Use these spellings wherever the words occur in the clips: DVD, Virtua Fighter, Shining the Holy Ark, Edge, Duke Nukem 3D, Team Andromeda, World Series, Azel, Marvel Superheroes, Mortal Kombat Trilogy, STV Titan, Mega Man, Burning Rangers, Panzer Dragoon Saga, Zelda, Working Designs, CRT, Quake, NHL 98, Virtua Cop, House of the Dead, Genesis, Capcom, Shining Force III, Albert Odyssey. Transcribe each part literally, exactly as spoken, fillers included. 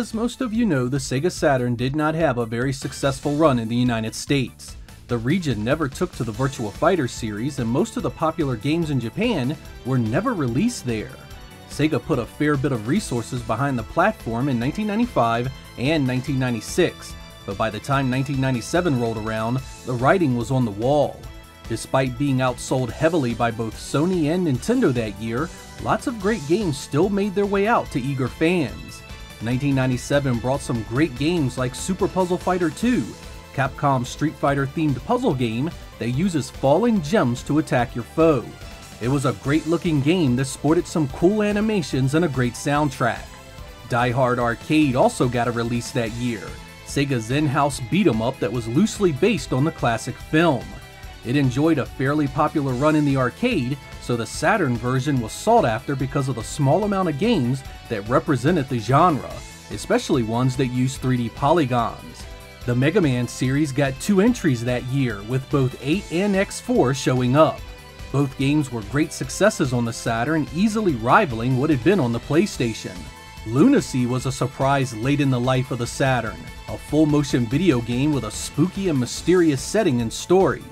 As most of you know, the Sega Saturn did not have a very successful run in the United States. The region never took to the Virtua Fighter series, and most of the popular games in Japan were never released there. Sega put a fair bit of resources behind the platform in nineteen ninety-five and nineteen ninety-six, but by the time nineteen ninety-seven rolled around, the writing was on the wall. Despite being outsold heavily by both Sony and Nintendo that year, lots of great games still made their way out to eager fans. nineteen ninety-seven brought some great games like Super Puzzle Fighter two, Capcom's Street Fighter-themed puzzle game that uses falling gems to attack your foe. It was a great-looking game that sported some cool animations and a great soundtrack. Die Hard Arcade also got a release that year, Sega's in-house beat-em-up that was loosely based on the classic film. It enjoyed a fairly popular run in the arcade, so the Saturn version was sought after because of the small amount of games that represented the genre, especially ones that used three D polygons. The Mega Man series got two entries that year, with both eight and X four showing up. Both games were great successes on the Saturn, easily rivaling what had been on the PlayStation. Lunacy was a surprise late in the life of the Saturn, a full-motion video game with a spooky and mysterious setting and story.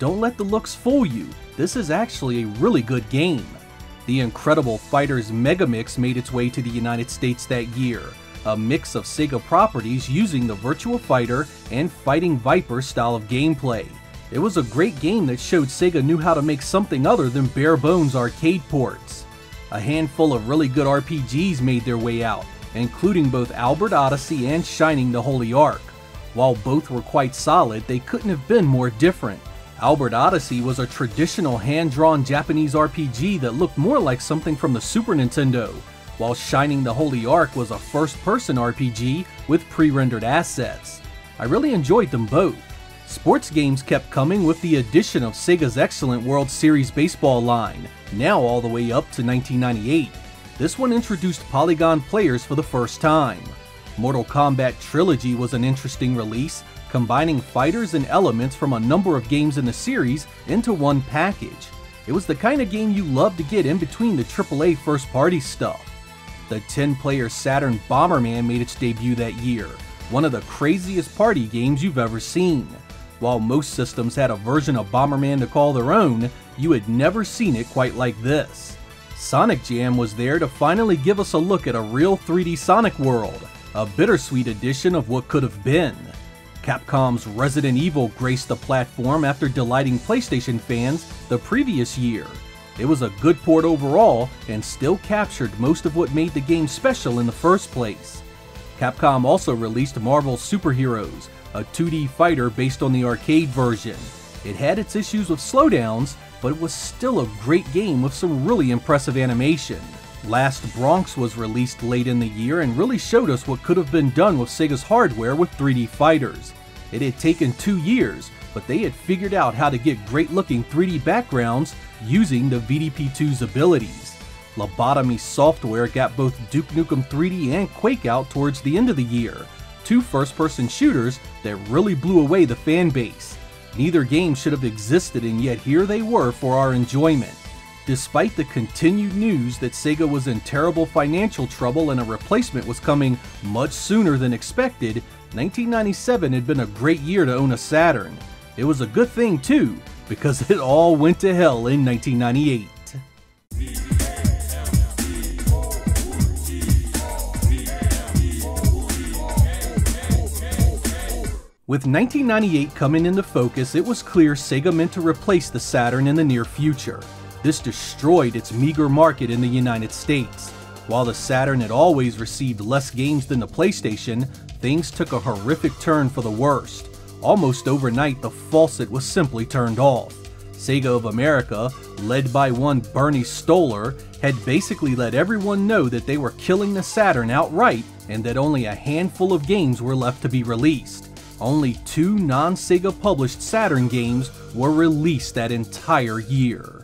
Don't let the looks fool you, this is actually a really good game. The Incredible Fighters Megamix made its way to the United States that year, a mix of Sega properties using the Virtua Fighter and Fighting Viper style of gameplay. It was a great game that showed Sega knew how to make something other than bare-bones arcade ports. A handful of really good R P Gs made their way out, including both Albert Odyssey and Shining the Holy Ark. While both were quite solid, they couldn't have been more different. Albert Odyssey was a traditional hand-drawn Japanese R P G that looked more like something from the Super Nintendo, while Shining the Holy Ark was a first-person R P G with pre-rendered assets. I really enjoyed them both. Sports games kept coming with the addition of Sega's excellent World Series baseball line, now all the way up to nineteen ninety-eight. This one introduced polygon players for the first time. Mortal Kombat Trilogy was an interesting release, combining fighters and elements from a number of games in the series into one package. It was the kind of game you love to get in between the triple A first-party stuff. The ten-player Saturn Bomberman made its debut that year, one of the craziest party games you've ever seen. While most systems had a version of Bomberman to call their own, you had never seen it quite like this. Sonic Jam was there to finally give us a look at a real three D Sonic world, a bittersweet edition of what could have been. Capcom's Resident Evil graced the platform after delighting PlayStation fans the previous year. It was a good port overall and still captured most of what made the game special in the first place. Capcom also released Marvel Superheroes, a two D fighter based on the arcade version. It had its issues with slowdowns, but it was still a great game with some really impressive animation. Last Bronx was released late in the year and really showed us what could have been done with Sega's hardware with three D fighters. It had taken two years, but they had figured out how to get great-looking three D backgrounds using the V D P two's abilities. Lobotomy Software got both Duke Nukem three D and Quake out towards the end of the year, two first-person shooters that really blew away the fan base. Neither game should have existed, and yet here they were for our enjoyment. Despite the continued news that Sega was in terrible financial trouble and a replacement was coming much sooner than expected, nineteen ninety-seven had been a great year to own a Saturn. It was a good thing too, because it all went to hell in nineteen ninety-eight. With nineteen ninety-eight coming into focus, it was clear Sega meant to replace the Saturn in the near future. This destroyed its meager market in the United States. While the Saturn had always received less games than the PlayStation, things took a horrific turn for the worst. Almost overnight, the faucet was simply turned off. Sega of America, led by one Bernie Stoller, had basically let everyone know that they were killing the Saturn outright and that only a handful of games were left to be released. Only two non-Sega published Saturn games were released that entire year.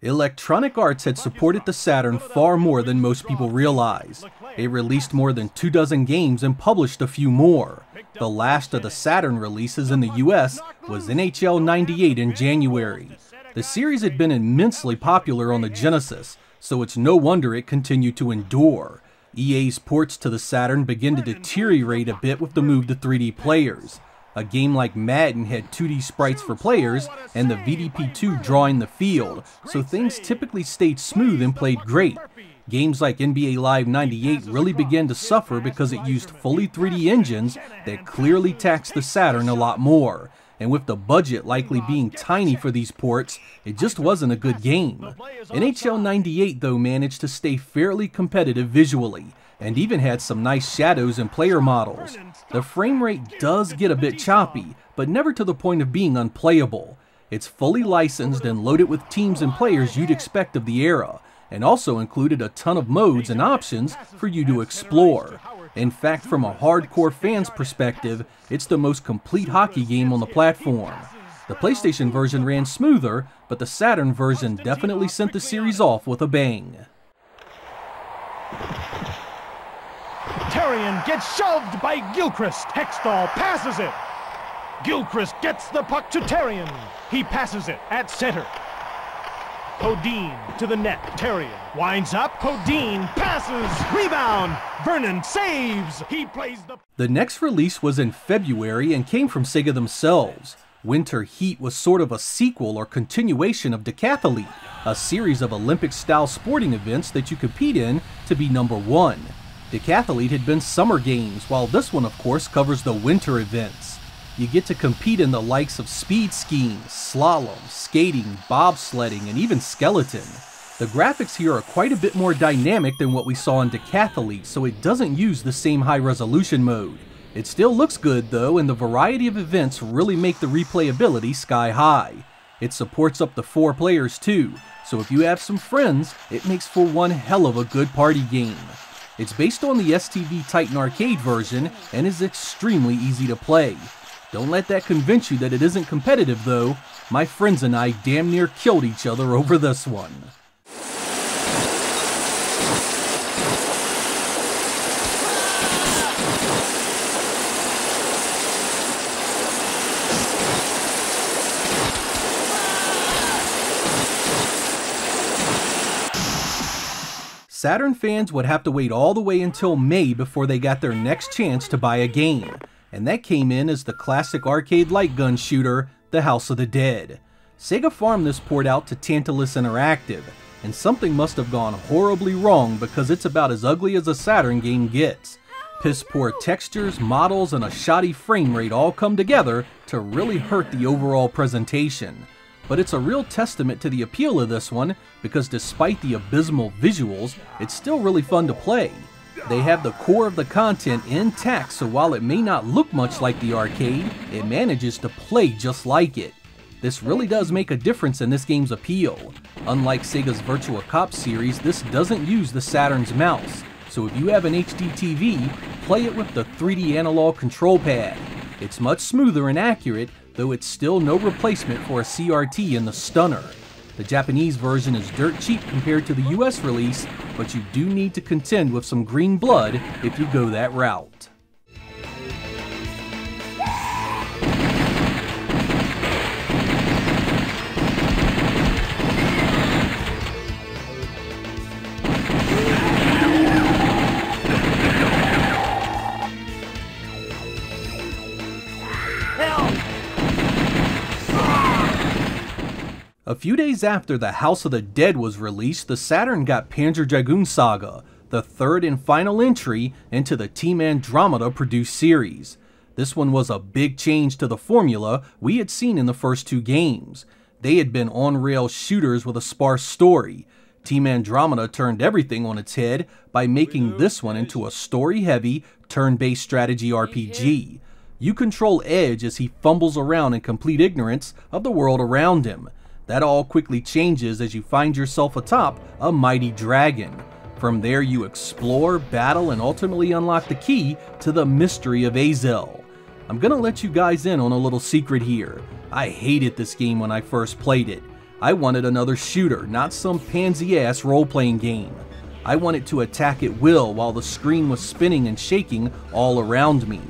Electronic Arts had supported the Saturn far more than most people realize. They released more than two dozen games and published a few more. The last of the Saturn releases in the U S was N H L ninety-eight in January. The series had been immensely popular on the Genesis, so it's no wonder it continued to endure. E A's ports to the Saturn began to deteriorate a bit with the move to three D players. A game like Madden had two D sprites for players and the V D P two drawing the field, so things typically stayed smooth and played great. Games like N B A Live ninety-eight really began to suffer because it used fully three D engines that clearly taxed the Saturn a lot more, and with the budget likely being tiny for these ports, it just wasn't a good game. N H L ninety-eight though managed to stay fairly competitive visually, and even had some nice shadows and player models. The frame rate does get a bit choppy, but never to the point of being unplayable. It's fully licensed and loaded with teams and players you'd expect of the era, and also included a ton of modes and options for you to explore. In fact, from a hardcore fan's perspective, it's the most complete hockey game on the platform. The PlayStation version ran smoother, but the Saturn version definitely sent the series off with a bang. Terrian gets shoved by Gilchrist. Hextall passes it. Gilchrist gets the puck to Terrian. He passes it at center. Codeine to the net. Terrian winds up. Codeine passes. Rebound. Vernon saves. He plays the... The next release was in February and came from Sega themselves. Winter Heat was sort of a sequel or continuation of Decathlete, a series of Olympic-style sporting events that you compete in to be number one. Decathlete had been summer games, while this one, of course, covers the winter events. You get to compete in the likes of speed skiing, slalom, skating, bobsledding, and even skeleton. The graphics here are quite a bit more dynamic than what we saw in Decathlete, so it doesn't use the same high-resolution mode. It still looks good, though, and the variety of events really make the replayability sky-high. It supports up to four players, too, so if you have some friends, it makes for one hell of a good party game. It's based on the S T V Titan arcade version and is extremely easy to play. Don't let that convince you that it isn't competitive though. My friends and I damn near killed each other over this one. Saturn fans would have to wait all the way until May before they got their next chance to buy a game, and that came in as the classic arcade light gun shooter, The House of the Dead. Sega farmed this port out to Tantalus Interactive, and something must have gone horribly wrong because it's about as ugly as a Saturn game gets. Piss-poor textures, models, and a shoddy frame rate all come together to really hurt the overall presentation. But it's a real testament to the appeal of this one, because despite the abysmal visuals, it's still really fun to play. They have the core of the content intact, so while it may not look much like the arcade, it manages to play just like it. This really does make a difference in this game's appeal. Unlike Sega's Virtua Cop series, this doesn't use the Saturn's mouse, so if you have an H D T V, play it with the three D analog control pad. It's much smoother and accurate, though it's still no replacement for a C R T in the stunner. The Japanese version is dirt cheap compared to the U S release, but you do need to contend with some green blood if you go that route. A few days after The House of the Dead was released, the Saturn got Panzer Dragoon Saga, the third and final entry into the Team Andromeda produced series. This one was a big change to the formula we had seen in the first two games. They had been on-rail shooters with a sparse story. Team Andromeda turned everything on its head by making this one into a story-heavy, turn-based strategy R P G. You control Edge as he fumbles around in complete ignorance of the world around him. That all quickly changes as you find yourself atop a mighty dragon. From there you explore, battle, and ultimately unlock the key to the mystery of Azel. I'm gonna let you guys in on a little secret here. I hated this game when I first played it. I wanted another shooter, not some pansy-ass role-playing game. I wanted to attack at will while the screen was spinning and shaking all around me.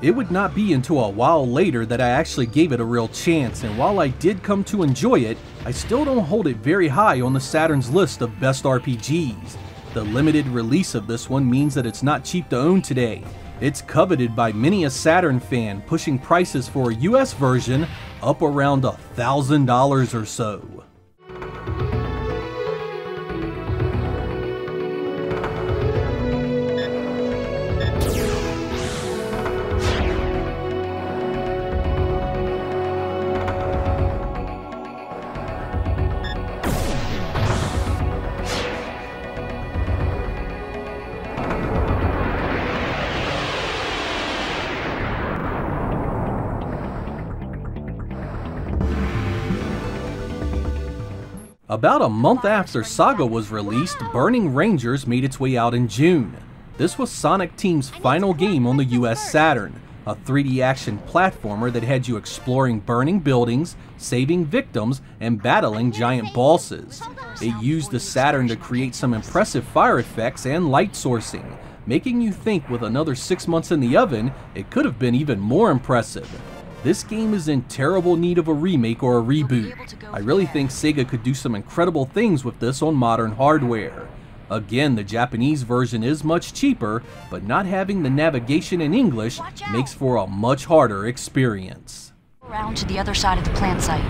It would not be until a while later that I actually gave it a real chance, and while I did come to enjoy it, I still don't hold it very high on the Saturn's list of best R P Gs. The limited release of this one means that it's not cheap to own today. It's coveted by many a Saturn fan, pushing prices for a U S version up around one thousand dollars or so. About a month after Saga was released, Burning Rangers made its way out in June. This was Sonic Team's final game on the U S Saturn, a three D action platformer that had you exploring burning buildings, saving victims, and battling giant bosses. It used the Saturn to create some impressive fire effects and light sourcing, making you think with another six months in the oven, it could have been even more impressive. This game is in terrible need of a remake or a reboot. I really think Sega could do some incredible things with this on modern hardware. Again, the Japanese version is much cheaper, but not having the navigation in English makes for a much harder experience. Around to the other side of the plant site.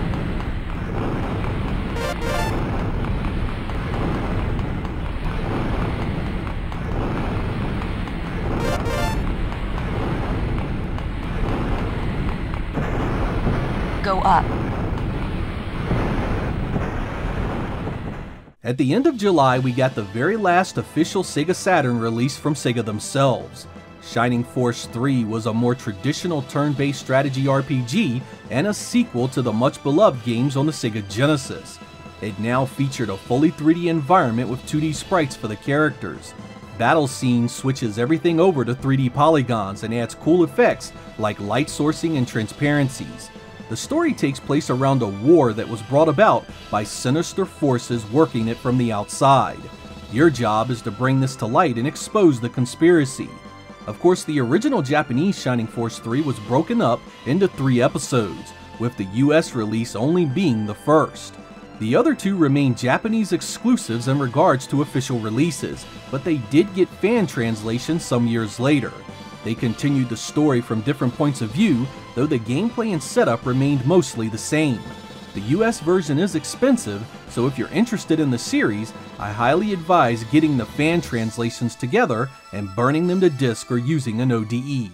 Go up. At the end of July, we got the very last official Sega Saturn release from Sega themselves. Shining Force three was a more traditional turn-based strategy R P G and a sequel to the much-beloved games on the Sega Genesis. It now featured a fully three D environment with two D sprites for the characters. Battle Scene switches everything over to three D polygons and adds cool effects like light sourcing and transparencies. The story takes place around a war that was brought about by sinister forces working it from the outside. Your job is to bring this to light and expose the conspiracy. Of course, the original Japanese Shining Force three was broken up into three episodes, with the U S release only being the first. The other two remain Japanese exclusives in regards to official releases, but they did get fan translations some years later. They continued the story from different points of view, though the gameplay and setup remained mostly the same. The U S version is expensive, so if you're interested in the series, I highly advise getting the fan translations together and burning them to disc or using an O D E.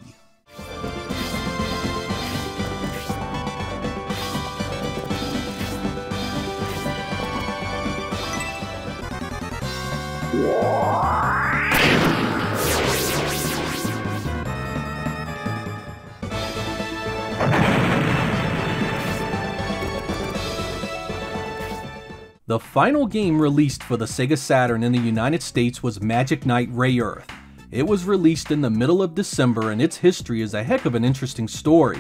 The final game released for the Sega Saturn in the United States was Magic Knight Rayearth. It was released in the middle of December, and its history is a heck of an interesting story.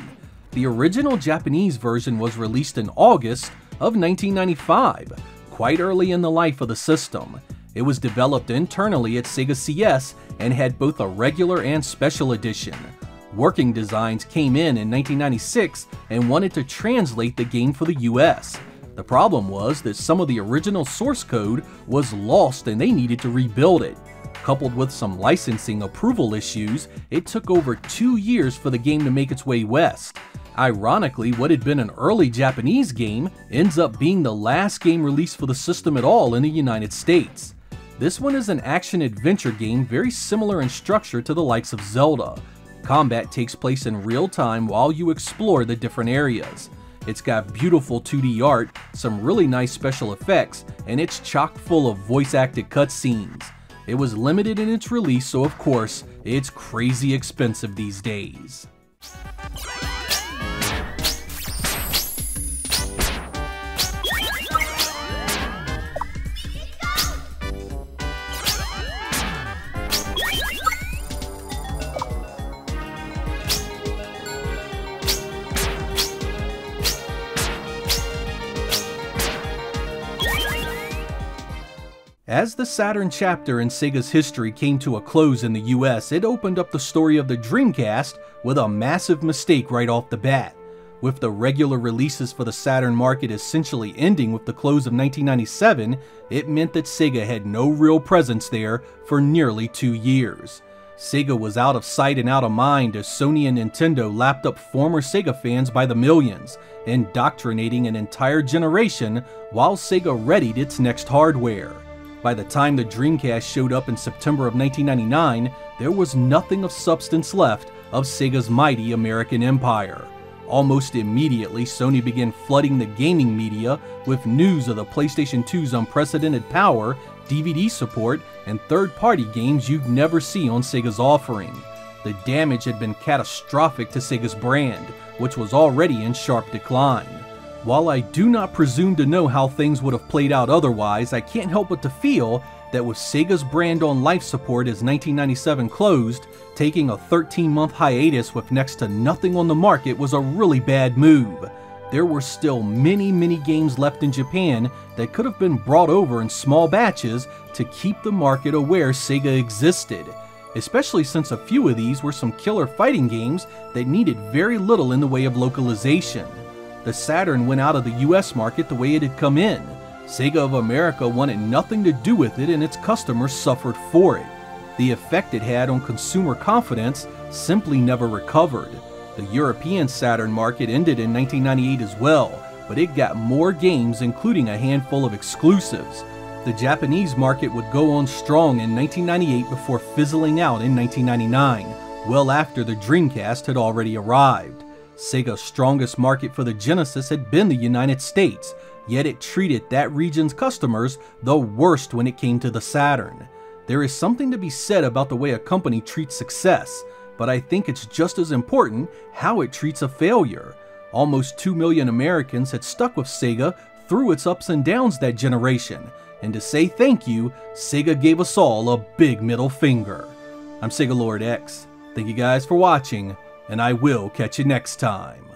The original Japanese version was released in August of nineteen ninety-five, quite early in the life of the system. It was developed internally at Sega C S and had both a regular and special edition. Working designs came in in nineteen ninety-six and wanted to translate the game for the U S. The problem was that some of the original source code was lost and they needed to rebuild it. Coupled with some licensing approval issues, it took over two years for the game to make its way west. Ironically, what had been an early Japanese game ends up being the last game released for the system at all in the United States. This one is an action-adventure game very similar in structure to the likes of Zelda. Combat takes place in real time while you explore the different areas. It's got beautiful two D art, some really nice special effects, and it's chock full of voice-acted cutscenes. It was limited in its release, so of course, it's crazy expensive these days. As the Saturn chapter in Sega's history came to a close in the U S, it opened up the story of the Dreamcast with a massive mistake right off the bat. with the regular releases for the Saturn market essentially ending with the close of nineteen ninety-seven, it meant that Sega had no real presence there for nearly two years. Sega was out of sight and out of mind as Sony and Nintendo lapped up former Sega fans by the millions, indoctrinating an entire generation while Sega readied its next hardware. By the time the Dreamcast showed up in September of nineteen ninety-nine, there was nothing of substance left of Sega's mighty American empire. Almost immediately, Sony began flooding the gaming media with news of the PlayStation two's unprecedented power, D V D support, and third-party games you'd never see on Sega's offering. The damage had been catastrophic to Sega's brand, which was already in sharp decline. While I do not presume to know how things would have played out otherwise, I can't help but to feel that with Sega's brand on life support as nineteen ninety-seven closed, taking a thirteen month hiatus with next to nothing on the market was a really bad move. There were still many, many games left in Japan that could have been brought over in small batches to keep the market aware Sega existed, especially since a few of these were some killer fighting games that needed very little in the way of localization. The Saturn went out of the U S market the way it had come in. Sega of America wanted nothing to do with it and its customers suffered for it. The effect it had on consumer confidence simply never recovered. The European Saturn market ended in nineteen ninety-eight as well, but it got more games including a handful of exclusives. The Japanese market would go on strong in nineteen ninety-eight before fizzling out in nineteen ninety-nine, well after the Dreamcast had already arrived. Sega's strongest market for the Genesis had been the United States, yet it treated that region's customers the worst when it came to the Saturn. There is something to be said about the way a company treats success, but I think it's just as important how it treats a failure. Almost two million Americans had stuck with Sega through its ups and downs that generation, and to say thank you, Sega gave us all a big middle finger. I'm Sega Lord X. Thank you guys for watching, and I will catch you next time.